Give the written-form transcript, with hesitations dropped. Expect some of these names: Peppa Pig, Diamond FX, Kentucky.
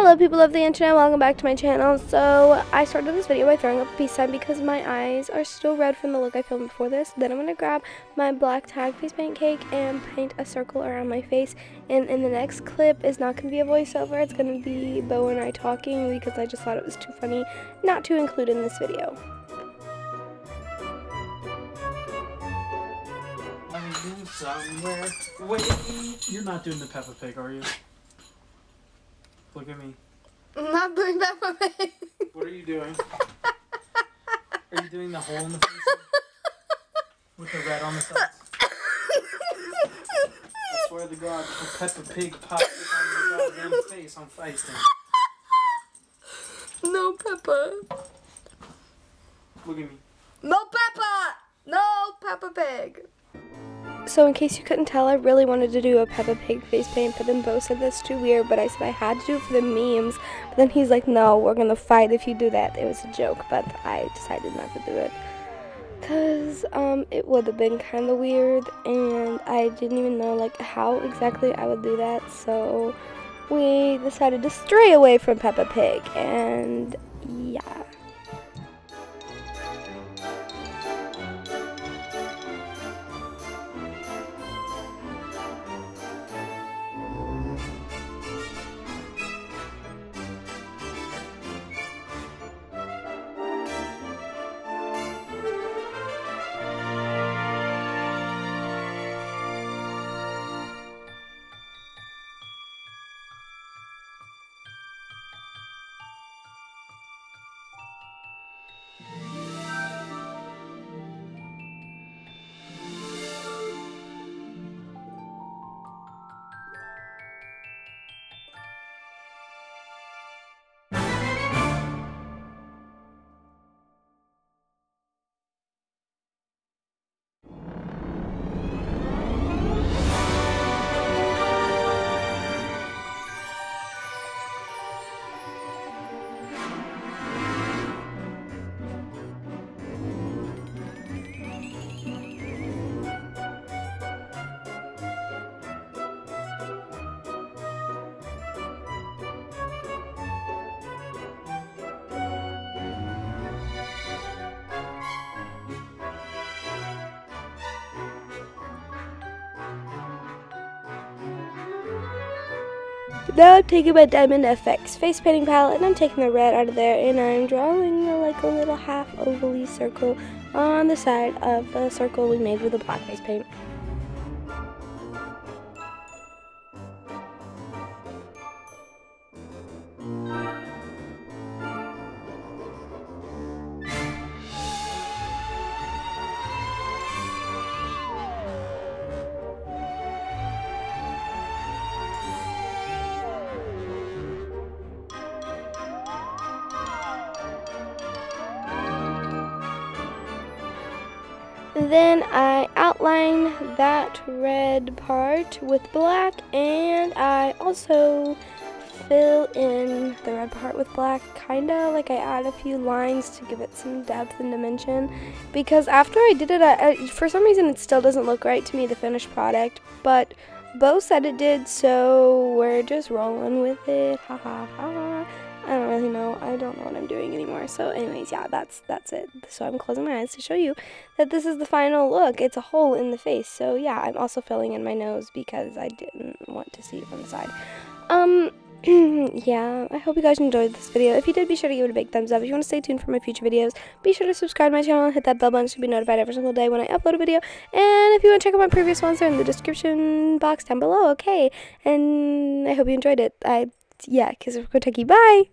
Hello people of the internet, welcome back to my channel. So I started this video by throwing up a peace sign because my eyes are still red from the look I filmed before this. Then I'm going to grab my black tag face paint cake and paint a circle around my face. And in the next clip is not going to be a voiceover, it's going to be Bo and I talking because I just thought it was too funny not to include in this video. Somewhere, wait. You're not doing the Peppa Pig, are you? Look at me. I'm not doing Peppa Pig. What are you doing? Are you doing the hole in the face? With the red on the sides? I swear to God, the Peppa Pig popped on your goddamn face. I'm feisting. No, Peppa. Look at me. No, Peppa! No, Peppa Pig. So in case you couldn't tell, I really wanted to do a Peppa Pig face paint, but then Bo said that's too weird, but I said I had to do it for the memes. But then he's like, no, we're going to fight if you do that. It was a joke, but I decided not to do it. Because it would have been kind of weird, and I didn't even know like how exactly I would do that. So we decided to stray away from Peppa Pig, and yeah. Now I'm taking my Diamond FX face painting palette and I'm taking the red out of there and I'm drawing like a little half ovally circle on the side of the circle we made with the black face paint. Then I outline that red part with black, and I also fill in the red part with black, kind of like I add a few lines to give it some depth and dimension, because after I did it, I for some reason it still doesn't look right to me, the finished product, but Bo said it did, so we're just rolling with it, ha ha ha. I don't really know. I don't know what I'm doing anymore. So anyways, yeah, that's it. So I'm closing my eyes to show you that this is the final look. It's a hole in the face. So yeah, I'm also filling in my nose because I didn't want to see it from the side. Yeah, I hope you guys enjoyed this video. If you did, be sure to give it a big thumbs up. If you want to stay tuned for my future videos, be sure to subscribe to my channel and hit that bell button so you'll be notified every single day when I upload a video. And if you want to check out my previous ones, they're in the description box down below. Okay, and I hope you enjoyed it. Yeah, kisses from Kentucky. Bye!